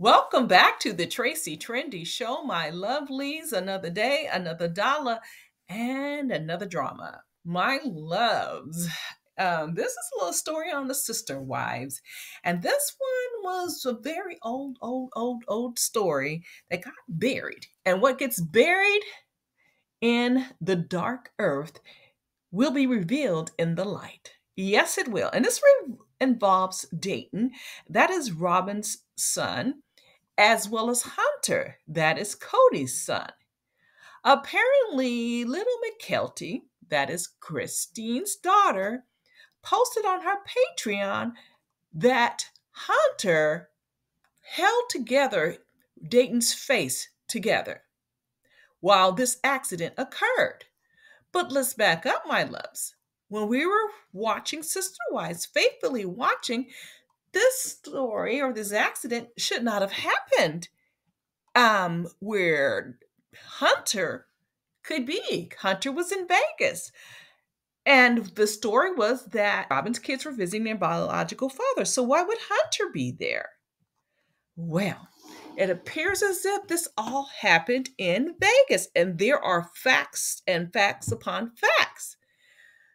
Welcome back to the Tracie Trendy Show, my lovelies. Another day, another dollar, and another drama. My loves, this is a little story on the Sister Wives. And this one was a very old story that got buried. And what gets buried in the dark earth will be revealed in the light. Yes, it will. And this involves Dayton. That is Robyn's son, as well as Hunter, that is Kody's son. Apparently, little Mykelti, that is Christine's daughter, posted on her Patreon that Hunter held together Dayton's face together while this accident occurred. But let's back up, my loves. When we were watching Sister Wives, faithfully watching, this story or this accident should not have happened where Hunter could be. Hunter was in Vegas. And the story was that Robyn's kids were visiting their biological father. So why would Hunter be there? Well, it appears as if this all happened in Vegas. And there are facts and facts upon facts.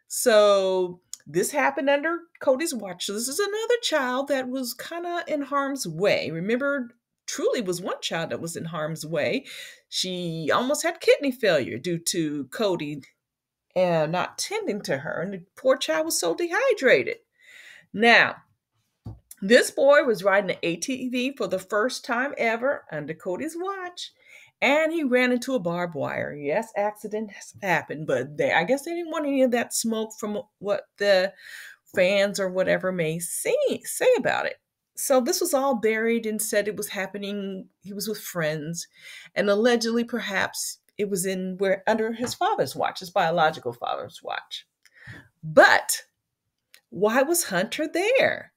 So this happened under Kody's watch. So this is another child that was kind of in harm's way. Remember, Truly was one child that was in harm's way. She almost had kidney failure due to Kody not tending to her. And the poor child was so dehydrated. Now, this boy was riding an ATV for the first time ever under Kody's watch. And he ran into a barbed wire. Yes, accident has happened, but I guess they didn't want any of that smoke from what the fans or whatever may say about it. So this was all buried and said it was happening. He was with friends, and allegedly, perhaps it was under his father's watch, his biological father's watch. But why was Hunter there?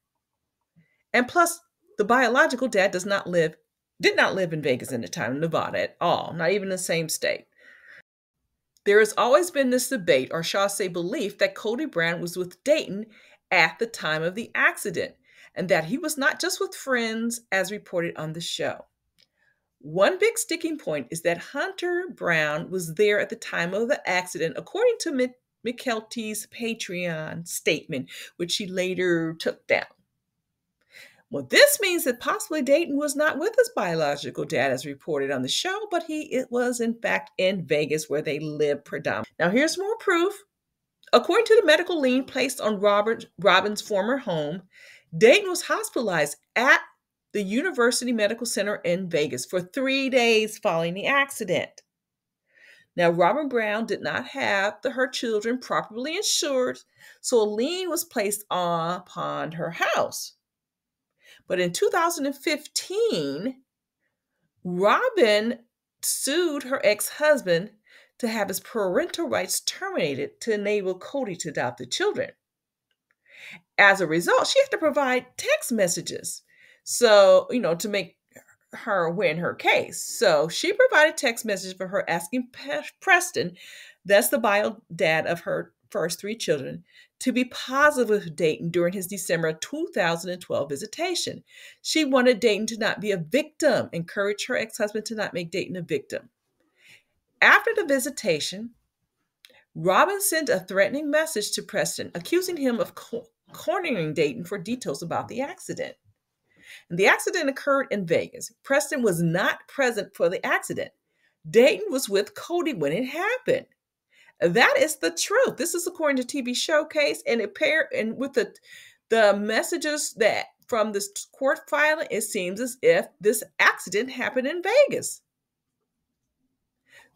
And plus, the biological dad did not live in Vegas at the time, Nevada at all, not even the same state. There has always been this debate, or shall I say belief, that Kody Brown was with Dayton at the time of the accident, and that he was not just with friends as reported on the show. One big sticking point is that Hunter Brown was there at the time of the accident, according to Mykelti's Patreon statement, which she later took down. Well, this means that possibly Dayton was not with his biological dad as reported on the show, but it was in fact in Vegas where they lived predominantly. Now here's more proof. According to the medical lien placed on Robyn's former home, Dayton was hospitalized at the University Medical Center in Vegas for 3 days following the accident. Now, Robyn Brown did not have her children properly insured, so a lien was placed upon her house. But in 2015, Robyn sued her ex-husband to have his parental rights terminated to enable Kody to adopt the children. As a result, she had to provide text messages, so, you know, to make her win her case. So she provided text messages for her asking Preston, that's the bio dad of her first three children, to be positive with Dayton during his December 2012 visitation. She wanted Dayton to not be a victim, encouraged her ex-husband to not make Dayton a victim. After the visitation, Robyn sent a threatening message to Preston, accusing him of cornering Dayton for details about the accident. And the accident occurred in Vegas. Preston was not present for the accident. Dayton was with Kody when it happened. That is the truth. This is according to TV Showcase, and with the messages that from this court filing, it seems as if this accident happened in Vegas.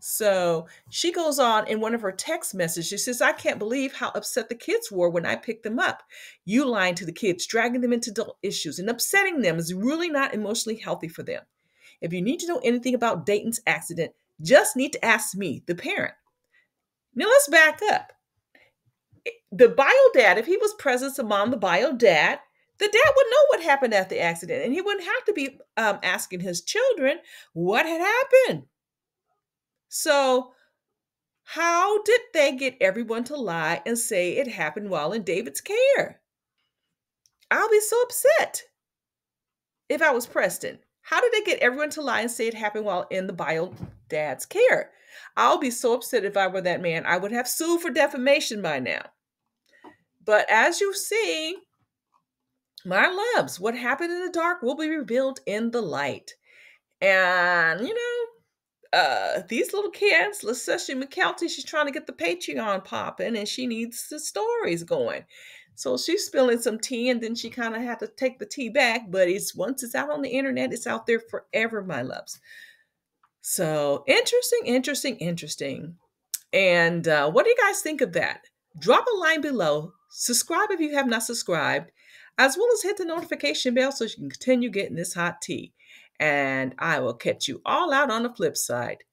So she goes on in one of her text messages. She says, "I can't believe how upset the kids were when I picked them up. You lying to the kids, dragging them into adult issues, and upsetting them is really not emotionally healthy for them. If you need to know anything about Dayton's accident, just need to ask me, the parent." Now let's back up. The bio dad, if he was present among the dad would know what happened at the accident, and he wouldn't have to be asking his children what had happened. So how did they get everyone to lie and say it happened while in David's care? I'll be so upset if I was Preston. How did they get everyone to lie and say it happened while in the bio dad's care? I'll be so upset if I were that man. I would have sued for defamation by now. But as you see, my loves, what happened in the dark will be revealed in the light. And, you know, these little kids, especially Mykelti, she's trying to get the Patreon popping and she needs the stories going. So she's spilling some tea and then she kind of had to take the tea back. But it's once it's out on the internet, it's out there forever, my loves. So interesting. And what do you guys think of that? Drop a line below. Subscribe if you have not subscribed, as well as hit the notification bell so you can continue getting this hot tea. And I will catch you all out on the flip side.